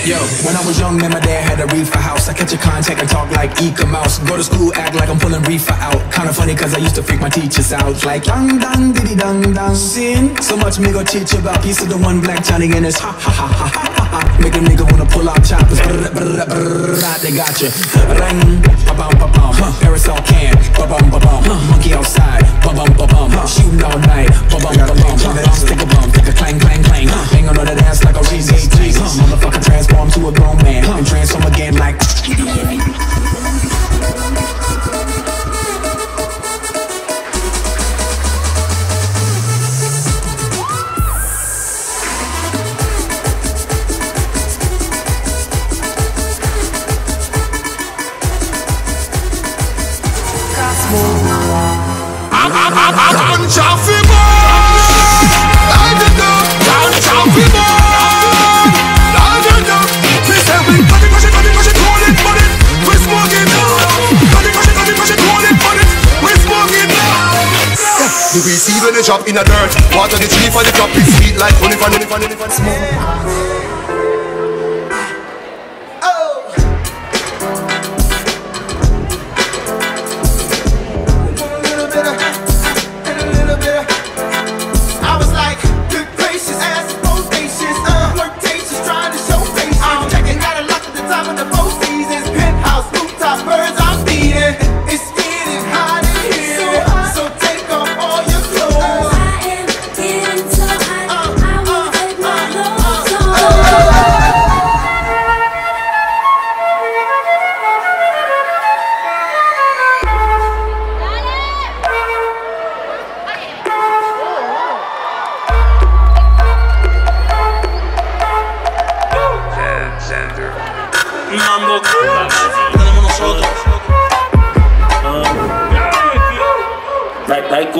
Yo, when I was young, man, my dad had a reefer house. I catch a contact and talk like Eka Mouse. Go to school, act like I'm pulling reefer out. Kinda funny, cause I used to freak my teachers out. Like, dang, dang, diddy, dang, dang. Sin, so much me go teach about piece of the one black Johnny and his ha, ha, ha, ha, ha, ha. Make a nigga wanna pull out choppers. Brr, brr, brr, they gotcha. Ring, ba-bum, ba-bum, huh. Parasol can, ba-bum, ba-bum, huh. Monkey outside, ba-bum, ba-bum, huh. Shooting all night, ba-bum, ba-bum, ba-bum, stick a bum, take a clang, clang, clang, huh. Hang on to that ass like a Reese's Teeth, huh. Motherfucker transform to a grown man, huh. And transform again like I'm Chaffee boy, I did not, I'm Chaffee boy, I did not. We say we cut it, hold it. We smoke it down. Cut it, hold it, we smoke it down. Do we see when they drop in the dirt? Water the tree for the top, it's sweet like honey, smoke.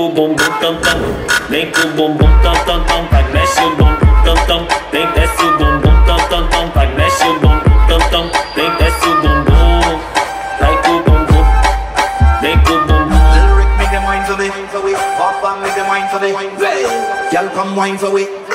Boom boom tum tum, make you boom boom tum tum tum, like mash you boom boom tum tum, make that you boom boom tum tum tum, like mash you boom boom tum tum, make that you boom boom, like you boom boom, make you boom boom. Little Rick make them wine for me, pop and make them wine for me, y'all come wine for me.